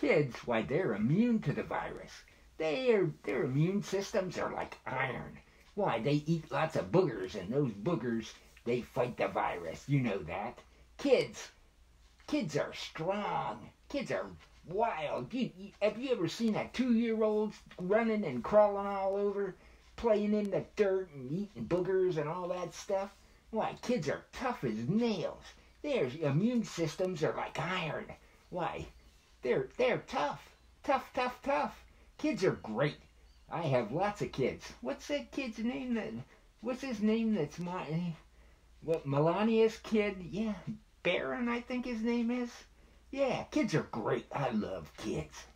kids, why, they're immune to the virus. Their immune systems are like iron. Why, they eat lots of boogers, and those boogers, they fight the virus. You know that. Kids are strong. Kids are wild. Have you ever seen a 2-year-old running and crawling all over, playing in the dirt and eating boogers and all that stuff? Why, kids are tough as nails. Their immune systems are like iron. Why, they're tough. Tough, tough, tough. Kids are great. I have lots of kids. What's that kid's name? What's his name that's my... What, Melania's kid? Yeah, Barron, I think his name is. Yeah, kids are great. I love kids.